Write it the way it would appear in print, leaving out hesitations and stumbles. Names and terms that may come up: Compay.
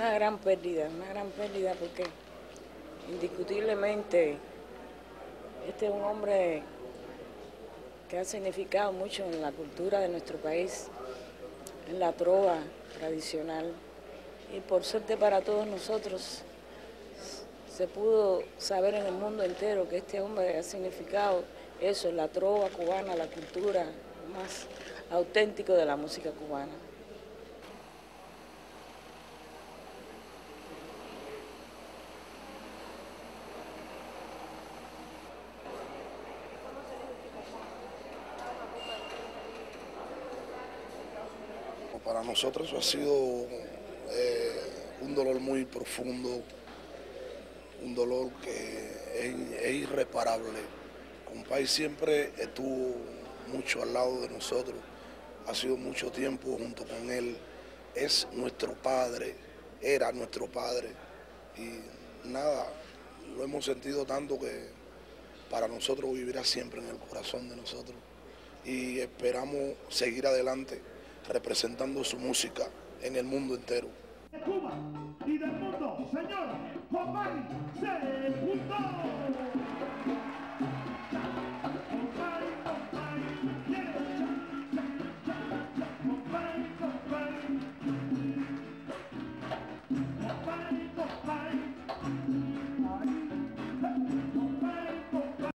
una gran pérdida porque indiscutiblemente este es un hombre que ha significado mucho en la cultura de nuestro país, en la trova tradicional, y por suerte para todos nosotros se pudo saber en el mundo entero que este hombre ha significado eso, la trova cubana, la cultura más auténtico de la música cubana. Para nosotros eso ha sido un dolor muy profundo, un dolor que es irreparable. Compay siempre estuvo mucho al lado de nosotros, ha sido mucho tiempo junto con él, es nuestro padre, era nuestro padre, y nada, lo hemos sentido tanto que para nosotros vivirá siempre en el corazón de nosotros y esperamos seguir adelante representando su música en el mundo entero. De Cuba y del mundo, señor, Compay se juntó.